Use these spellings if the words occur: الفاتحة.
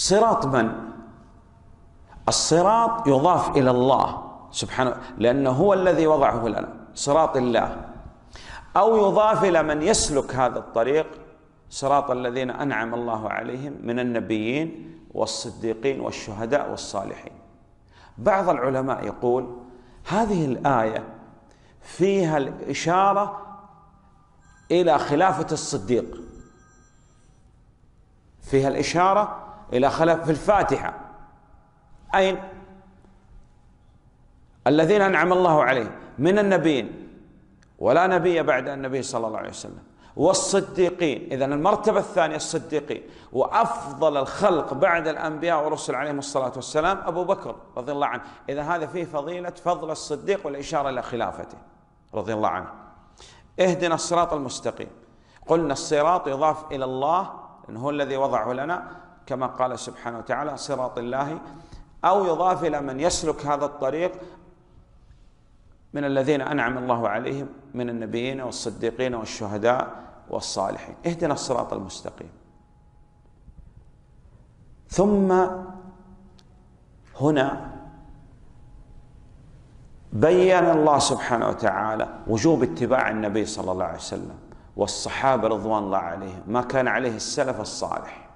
صراط من؟ الصراط يضاف إلى الله سبحانه لأنه هو الذي وضعه لنا، صراط الله، أو يضاف إلى من يسلك هذا الطريق، صراط الذين أنعم الله عليهم من النبيين والصديقين والشهداء والصالحين. بعض العلماء يقول هذه الآية فيها الإشارة إلى خلافة الصديق، فيها الإشارة إلى خلافة في الفاتحة، أين؟ الذين أنعم الله عليهم من النبيين، ولا نبي بعد النبي صلى الله عليه وسلم، والصديقين، إذن المرتبة الثانية الصديقين، وأفضل الخلق بعد الأنبياء والرسل عليهم الصلاة والسلام أبو بكر رضي الله عنه، إذن هذا فيه فضيلة فضل الصديق والإشارة إلى خلافته رضي الله عنه. اهدنا الصراط المستقيم، قلنا الصراط يضاف إلى الله إنه هو الذي وضعه لنا كما قال سبحانه وتعالى صراط الله، أو يضاف إلى من يسلك هذا الطريق من الذين أنعم الله عليهم من النبيين والصديقين والشهداء والصالحين. اهدنا الصراط المستقيم. ثم هنا بيّن الله سبحانه وتعالى وجوب اتباع النبي صلى الله عليه وسلم والصحابة رضوان الله عليهم، ما كان عليه السلف الصالح.